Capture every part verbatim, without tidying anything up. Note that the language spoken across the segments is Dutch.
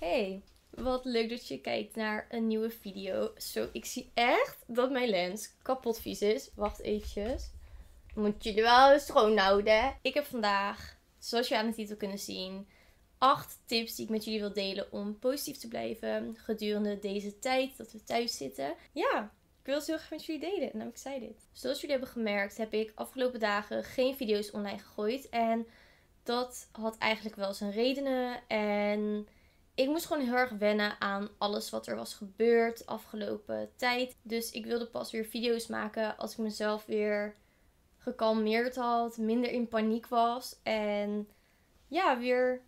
Hey, wat leuk dat je kijkt naar een nieuwe video. Zo, ik zie echt dat mijn lens kapot vies is. Wacht eventjes. Moet jullie wel schoon houden. Ik heb vandaag, zoals je aan de titel kunnen zien, acht tips die ik met jullie wil delen om positief te blijven gedurende deze tijd dat we thuis zitten. Ja, ik wil het heel graag met jullie delen. Nou, ik zei dit. Zoals jullie hebben gemerkt, heb ik afgelopen dagen geen video's online gegooid. En dat had eigenlijk wel zijn redenen. En ik moest gewoon heel erg wennen aan alles wat er was gebeurd afgelopen tijd. Dus ik wilde pas weer video's maken als ik mezelf weer gekalmeerd had. Minder in paniek was. En ja, weer...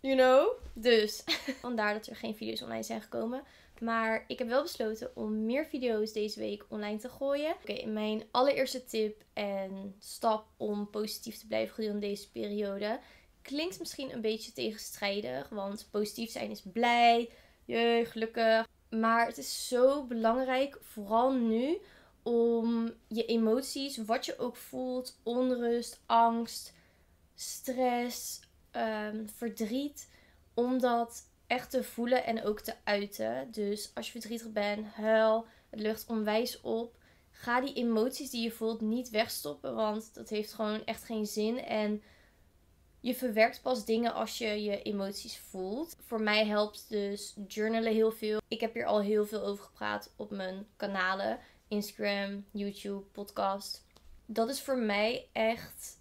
You know? Dus. Vandaar dat er geen video's online zijn gekomen. Maar ik heb wel besloten om meer video's deze week online te gooien. Oké, okay, mijn allereerste tip en stap om positief te blijven gedurende deze periode... Klinkt misschien een beetje tegenstrijdig, want positief zijn is blij, jee, gelukkig. Maar het is zo belangrijk, vooral nu, om je emoties, wat je ook voelt, onrust, angst, stress, um, verdriet, om dat echt te voelen en ook te uiten. Dus als je verdrietig bent, huil, het lucht onwijs op. Ga die emoties die je voelt niet wegstoppen, want dat heeft gewoon echt geen zin en... Je verwerkt pas dingen als je je emoties voelt. Voor mij helpt dus journalen heel veel. Ik heb hier al heel veel over gepraat op mijn kanalen. Instagram, YouTube, podcast. Dat is voor mij echt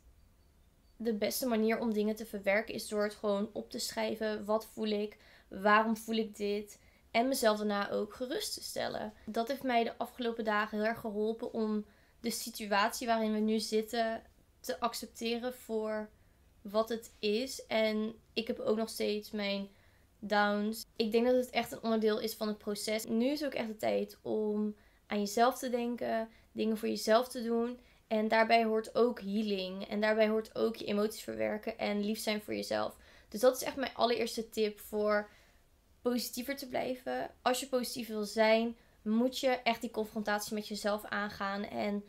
de beste manier om dingen te verwerken. Is door het gewoon op te schrijven. Wat voel ik? Waarom voel ik dit? En mezelf daarna ook gerust te stellen. Dat heeft mij de afgelopen dagen heel erg geholpen om de situatie waarin we nu zitten te accepteren voor... wat het is. En ik heb ook nog steeds mijn downs. Ik denk dat het echt een onderdeel is van het proces. Nu is ook echt de tijd om aan jezelf te denken. Dingen voor jezelf te doen. En daarbij hoort ook healing. En daarbij hoort ook je emoties verwerken. En lief zijn voor jezelf. Dus dat is echt mijn allereerste tip voor positiever te blijven. Als je positief wil zijn, moet je echt die confrontatie met jezelf aangaan. En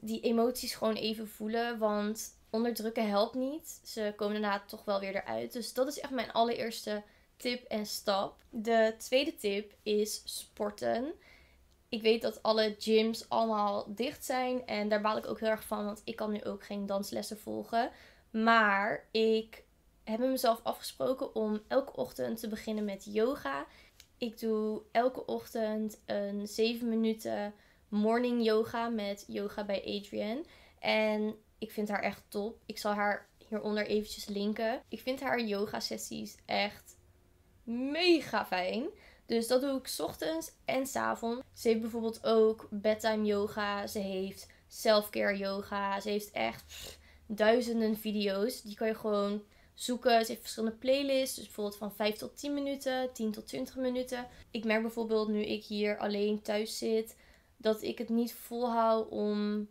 die emoties gewoon even voelen. Want... onderdrukken helpt niet. Ze komen daarna toch wel weer eruit. Dus dat is echt mijn allereerste tip en stap. De tweede tip is sporten. Ik weet dat alle gyms allemaal dicht zijn. En daar baal ik ook heel erg van. Want ik kan nu ook geen danslessen volgen. Maar ik heb met mezelf afgesproken om elke ochtend te beginnen met yoga. Ik doe elke ochtend een zeven minuten morning yoga met yoga bij Adrienne. En... ik vind haar echt top. Ik zal haar hieronder eventjes linken. Ik vind haar yoga sessies echt mega fijn. Dus dat doe ik 's ochtends en 's avonds. Ze heeft bijvoorbeeld ook bedtime yoga. Ze heeft selfcare yoga. Ze heeft echt pff, duizenden video's. Die kan je gewoon zoeken. Ze heeft verschillende playlists. Dus bijvoorbeeld van vijf tot tien minuten. tien tot twintig minuten. Ik merk bijvoorbeeld nu ik hier alleen thuis zit. Dat ik het niet volhoud om...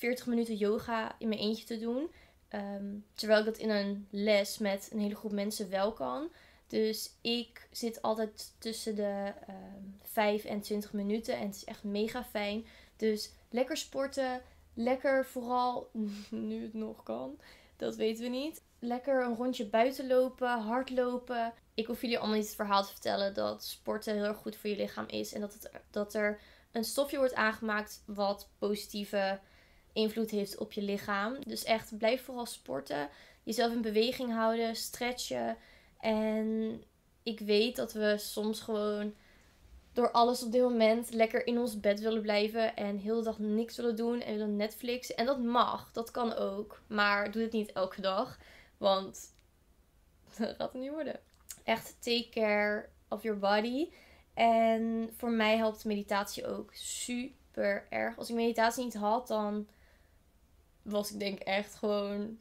veertig minuten yoga in mijn eentje te doen. Um, terwijl ik dat in een les met een hele groep mensen wel kan. Dus ik zit altijd tussen de um, vijf en twintig minuten. En het is echt mega fijn. Dus lekker sporten. Lekker vooral, nu het nog kan. Dat weten we niet. Lekker een rondje buiten lopen. Hardlopen. Ik hoef jullie allemaal niet het verhaal te vertellen dat sporten heel erg goed voor je lichaam is. En dat, het, dat er een stofje wordt aangemaakt wat positieve... invloed heeft op je lichaam. Dus echt, blijf vooral sporten. Jezelf in beweging houden. Stretchen. En ik weet dat we soms gewoon door alles op dit moment lekker in ons bed willen blijven. En heel de dag niks willen doen. En willen Netflix. En dat mag. Dat kan ook. Maar doe het niet elke dag. Want dat gaat het niet worden. Echt, take care of your body. En voor mij helpt meditatie ook super erg. Als ik meditatie niet had, dan... was ik denk echt gewoon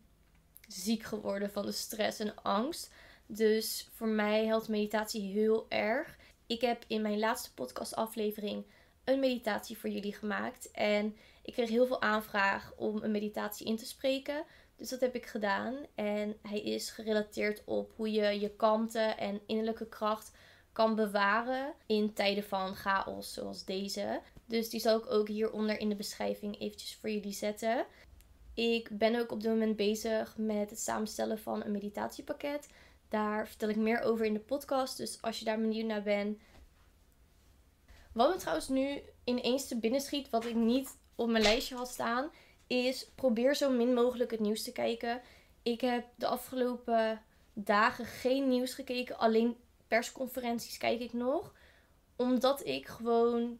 ziek geworden van de stress en angst. Dus voor mij helpt meditatie heel erg. Ik heb in mijn laatste podcastaflevering een meditatie voor jullie gemaakt. En ik kreeg heel veel aanvraag om een meditatie in te spreken. Dus dat heb ik gedaan. En hij is gerelateerd op hoe je je kalmte en innerlijke kracht kan bewaren in tijden van chaos zoals deze. Dus die zal ik ook hieronder in de beschrijving eventjes voor jullie zetten. Ik ben ook op dit moment bezig met het samenstellen van een meditatiepakket. Daar vertel ik meer over in de podcast, dus als je daar benieuwd naar bent. Wat me trouwens nu ineens te binnen schiet, wat ik niet op mijn lijstje had staan, is probeer zo min mogelijk het nieuws te kijken. Ik heb de afgelopen dagen geen nieuws gekeken, alleen persconferenties kijk ik nog. Omdat ik gewoon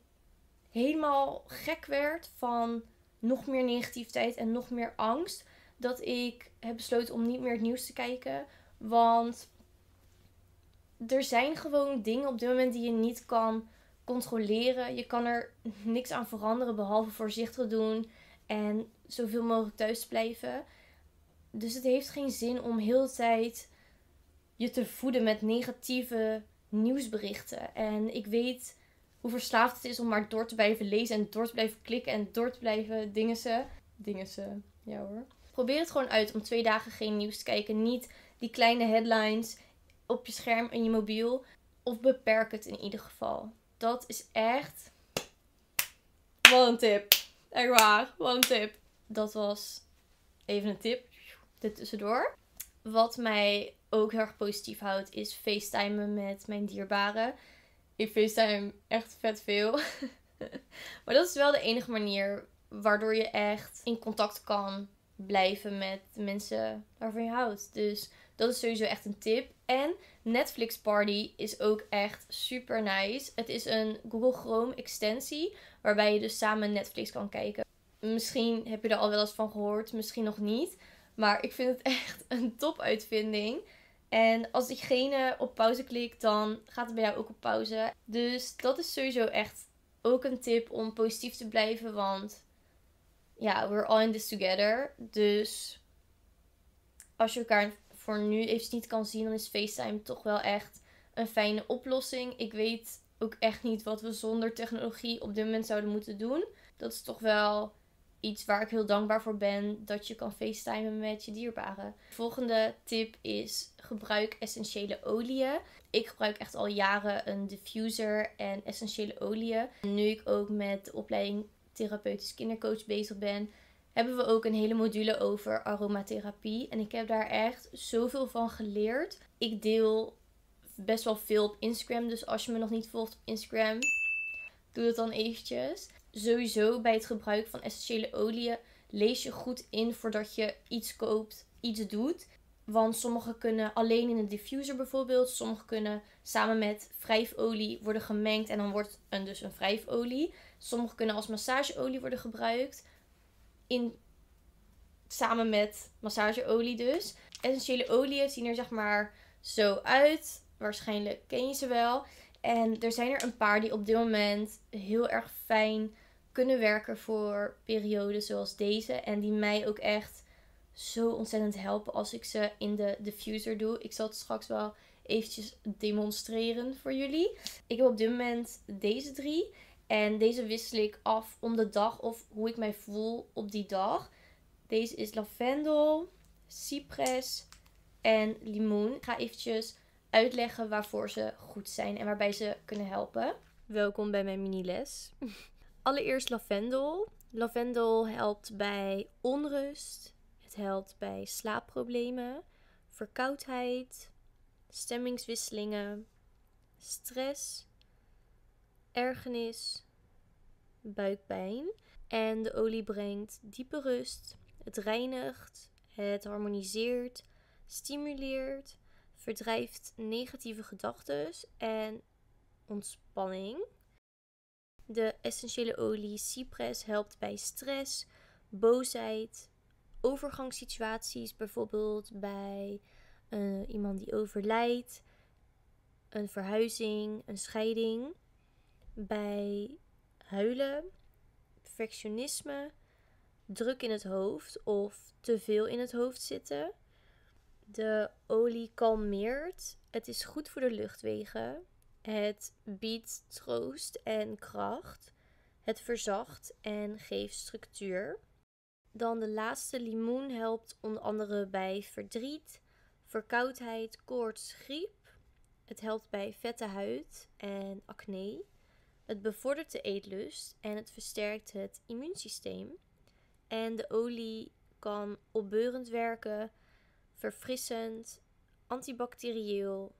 helemaal gek werd van nog meer negativiteit en nog meer angst. Dat ik heb besloten om niet meer het nieuws te kijken. Want er zijn gewoon dingen op dit moment die je niet kan controleren. Je kan er niks aan veranderen behalve voorzichtig doen en zoveel mogelijk thuis blijven. Dus het heeft geen zin om heel de tijd je te voeden met negatieve nieuwsberichten. En ik weet hoe verslaafd het is om maar door te blijven lezen en door te blijven klikken en door te blijven dingense. Dingense, ja hoor. Probeer het gewoon uit om twee dagen geen nieuws te kijken. Niet die kleine headlines op je scherm en je mobiel. Of beperk het in ieder geval. Dat is echt... Wat een tip. Echt waar, wat een tip. Dat was even een tip. Dit tussendoor. Wat mij ook heel erg positief houdt is facetimen met mijn dierbaren. Ik facetime echt vet veel. Maar dat is wel de enige manier waardoor je echt in contact kan blijven met mensen waarvan je houdt. Dus dat is sowieso echt een tip. En Netflix Party is ook echt super nice. Het is een Google Chrome extensie waarbij je dus samen Netflix kan kijken. Misschien heb je er al wel eens van gehoord, misschien nog niet. Maar ik vind het echt een topuitvinding. En als diegene op pauze klikt, dan gaat het bij jou ook op pauze. Dus dat is sowieso echt ook een tip om positief te blijven. Want ja, we're all in this together. Dus als je elkaar voor nu even niet kan zien, dan is FaceTime toch wel echt een fijne oplossing. Ik weet ook echt niet wat we zonder technologie op dit moment zouden moeten doen. Dat is toch wel iets waar ik heel dankbaar voor ben, dat je kan facetimen met je dierbaren. De volgende tip is gebruik essentiële oliën. Ik gebruik echt al jaren een diffuser en essentiële oliën. En nu ik ook met de opleiding therapeutisch kindercoach bezig ben, hebben we ook een hele module over aromatherapie. En ik heb daar echt zoveel van geleerd. Ik deel best wel veel op Instagram, dus als je me nog niet volgt op Instagram, doe dat dan eventjes. Sowieso bij het gebruik van essentiële oliën lees je goed in voordat je iets koopt, iets doet. Want sommige kunnen alleen in een diffuser bijvoorbeeld. Sommige kunnen samen met wrijfolie worden gemengd en dan wordt het dus een wrijfolie. Sommige kunnen als massageolie worden gebruikt. In, samen met massageolie dus. Essentiële oliën zien er zeg maar zo uit. Waarschijnlijk ken je ze wel. En er zijn er een paar die op dit moment heel erg fijn kunnen werken voor perioden zoals deze. En die mij ook echt zo ontzettend helpen als ik ze in de diffuser doe. Ik zal het straks wel eventjes demonstreren voor jullie. Ik heb op dit moment deze drie. En deze wissel ik af om de dag of hoe ik mij voel op die dag. Deze is lavendel, cypress en limoen. Ik ga eventjes uitleggen waarvoor ze goed zijn en waarbij ze kunnen helpen. Welkom bij mijn mini-les. Allereerst lavendel. Lavendel helpt bij onrust. Het helpt bij slaapproblemen, verkoudheid, stemmingswisselingen, stress, ergernis, buikpijn. En de olie brengt diepe rust. Het reinigt, het harmoniseert, stimuleert, verdrijft negatieve gedachten en ontspanning. De essentiële olie cypress helpt bij stress, boosheid, overgangssituaties, bijvoorbeeld bij uh, iemand die overlijdt, een verhuizing, een scheiding, bij huilen, perfectionisme, druk in het hoofd of te veel in het hoofd zitten. De olie kalmeert. Het is goed voor de luchtwegen. Het biedt troost en kracht. Het verzacht en geeft structuur. Dan de laatste, limoen, helpt onder andere bij verdriet, verkoudheid, koorts, griep. Het helpt bij vette huid en acne. Het bevordert de eetlust en het versterkt het immuunsysteem. En de olie kan opbeurend werken, verfrissend, antibacterieel,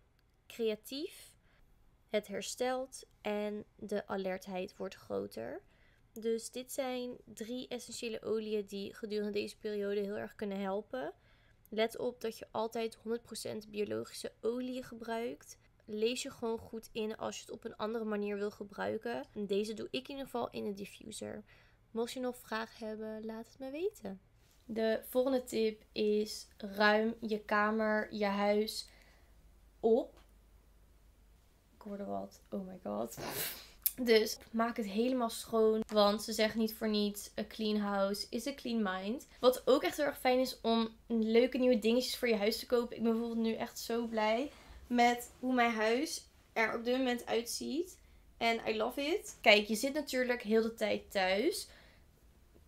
creatief. Het herstelt en de alertheid wordt groter. Dus dit zijn drie essentiële oliën die gedurende deze periode heel erg kunnen helpen. Let op dat je altijd honderd procent biologische olie gebruikt. Lees je gewoon goed in als je het op een andere manier wil gebruiken. Deze doe ik in ieder geval in de diffuser. Mocht je nog vragen hebben, laat het me weten. De volgende tip is: ruim je kamer, je huis op. Ik hoorde wat. Oh my god. Dus maak het helemaal schoon. Want ze zeggen niet voor niets: a clean house is a clean mind. Wat ook echt heel erg fijn is om leuke nieuwe dingetjes voor je huis te kopen. Ik ben bijvoorbeeld nu echt zo blij met hoe mijn huis er op dit moment uitziet. En I love it. Kijk, je zit natuurlijk heel de tijd thuis.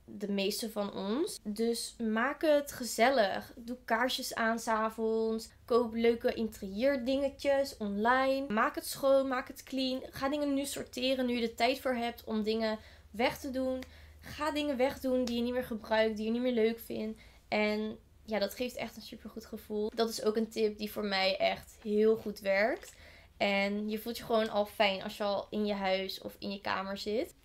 De meeste van ons. Dus maak het gezellig. Doe kaarsjes aan 's avonds. Koop leuke interieurdingetjes online. Maak het schoon, maak het clean. Ga dingen nu sorteren nu je de tijd voor hebt om dingen weg te doen. Ga dingen wegdoen die je niet meer gebruikt, die je niet meer leuk vindt. En ja, dat geeft echt een supergoed gevoel. Dat is ook een tip die voor mij echt heel goed werkt. En je voelt je gewoon al fijn als je al in je huis of in je kamer zit.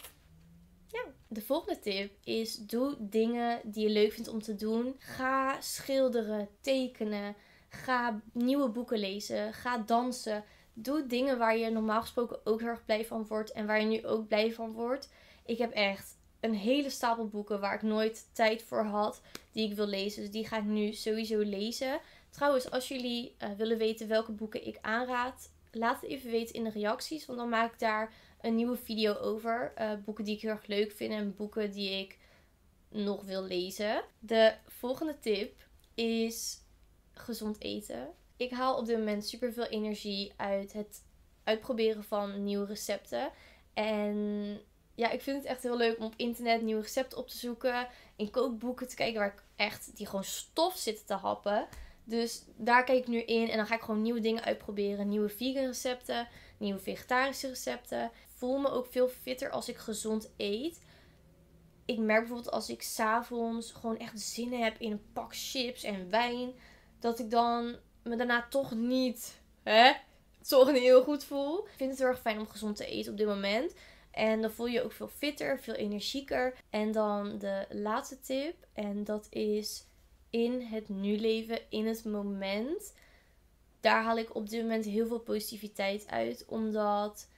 Ja. De volgende tip is: doe dingen die je leuk vindt om te doen. Ga schilderen, tekenen, ga nieuwe boeken lezen, ga dansen. Doe dingen waar je normaal gesproken ook heel erg blij van wordt en waar je nu ook blij van wordt. Ik heb echt een hele stapel boeken waar ik nooit tijd voor had die ik wil lezen. Dus die ga ik nu sowieso lezen. Trouwens, als jullie uh, willen weten welke boeken ik aanraad, laat het even weten in de reacties, want dan maak ik daar een nieuwe video over. Uh, boeken die ik heel erg leuk vind en boeken die ik nog wil lezen. De volgende tip is gezond eten. Ik haal op dit moment super veel energie uit het uitproberen van nieuwe recepten. En ja, ik vind het echt heel leuk om op internet nieuwe recepten op te zoeken. In kookboeken te kijken waar ik echt die gewoon stof zit te happen. Dus daar kijk ik nu in en dan ga ik gewoon nieuwe dingen uitproberen. Nieuwe vegan recepten, nieuwe vegetarische recepten. Ik voel me ook veel fitter als ik gezond eet. Ik merk bijvoorbeeld als ik 's avonds gewoon echt zin heb in een pak chips en wijn. Dat ik dan me daarna toch niet, hè, toch niet heel goed voel. Ik vind het heel erg fijn om gezond te eten op dit moment. En dan voel je je ook veel fitter, veel energieker. En dan de laatste tip. En dat is: in het nu leven, in het moment. Daar haal ik op dit moment heel veel positiviteit uit. Omdat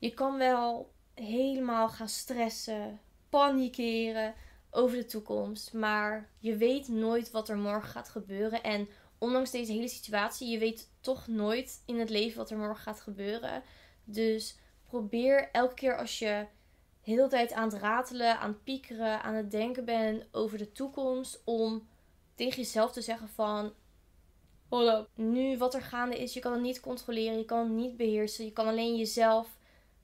je kan wel helemaal gaan stressen, panikeren over de toekomst. Maar je weet nooit wat er morgen gaat gebeuren. En ondanks deze hele situatie, je weet toch nooit in het leven wat er morgen gaat gebeuren. Dus probeer elke keer als je de hele tijd aan het ratelen, aan het piekeren, aan het denken bent over de toekomst, om tegen jezelf te zeggen van: hold up. Nu wat er gaande is, je kan het niet controleren, je kan het niet beheersen. Je kan alleen jezelf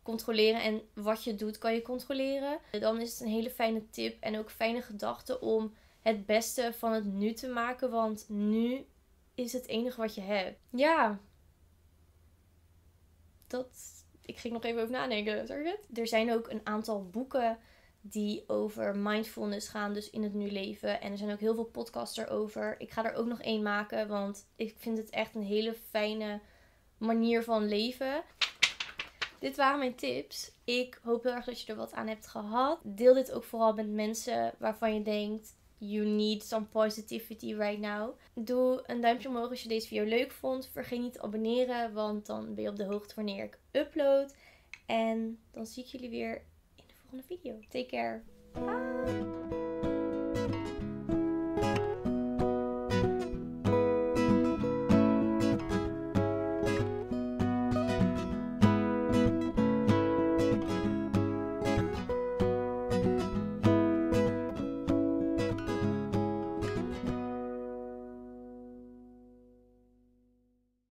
controleren en wat je doet kan je controleren. Dan is het een hele fijne tip en ook fijne gedachte om het beste van het nu te maken. Want nu is het enige wat je hebt. Ja. Dat... Ik ging nog even over nadenken. Sorry. Er zijn ook een aantal boeken die over mindfulness gaan, dus in het nu leven. En er zijn ook heel veel podcasts erover. Ik ga er ook nog één maken, want ik vind het echt een hele fijne manier van leven. Dit waren mijn tips. Ik hoop heel erg dat je er wat aan hebt gehad. Deel dit ook vooral met mensen waarvan je denkt: you need some positivity right now. Doe een duimpje omhoog als je deze video leuk vond. Vergeet niet te abonneren, want dan ben je op de hoogte wanneer ik upload. En dan zie ik jullie weer in de volgende video. Take care. Bye!